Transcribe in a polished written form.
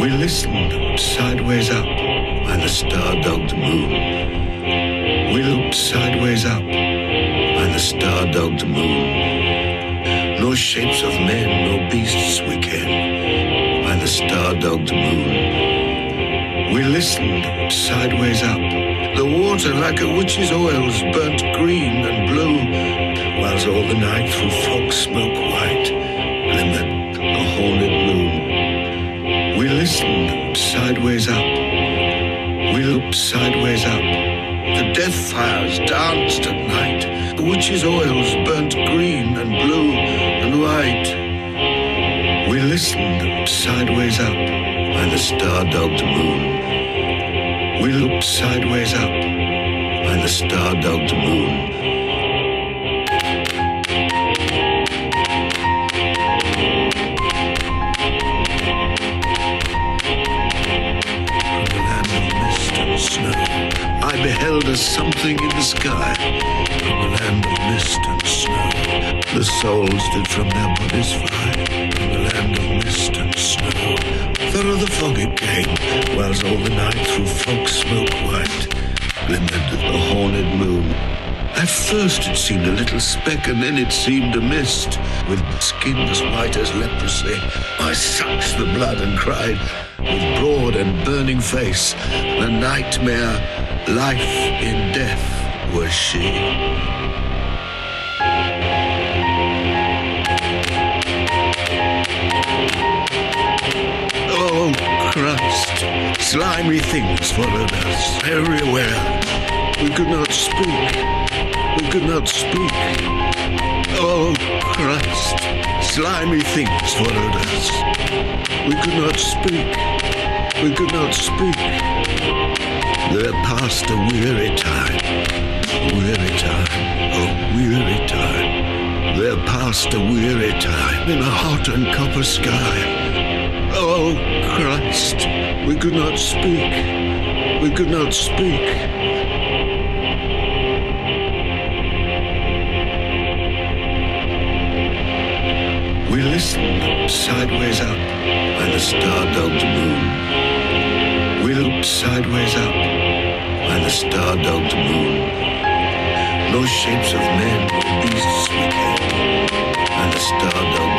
We listened sideways up by the star-dogged moon. We looked sideways up by the star-dogged moon. No shapes of men, no beasts we ken by the star-dogged moon. We listened sideways up. The water like a witch's oils burnt green and blue, whilst all the night through fog smoke white glimmered a horned moon. We listened sideways up. We looked sideways up. The death fires danced at night. The witch's oils burnt green and blue and white. We listened sideways up by the star-dogged moon. We looked sideways up by the star-dogged moon. From the land of mist and snow, I beheld a something in the sky. From the land of mist and snow, the souls did from their bodies fly. From the land of mist and snow, thorough the fog it came, whilst all the night through fog smoke white glimmered the horned moon. At first it seemed a little speck, and then it seemed a mist, with skin as white as leprosy. I sucked the blood and cried, with broad and burning face, the nightmare, life in death was she. Slimy things followed us everywhere. We could not speak. We could not speak. Oh, Christ. Slimy things followed us. We could not speak. We could not speak. There passed a weary time. Weary time. Oh, weary time. There passed a weary time in a hot and copper sky. Oh, Christ. We could not speak. We could not speak. We listened sideways up by the star-dogged moon. We looked sideways up by the star-dogged moon. No shapes of men or beasts we came by the star-dogged moon.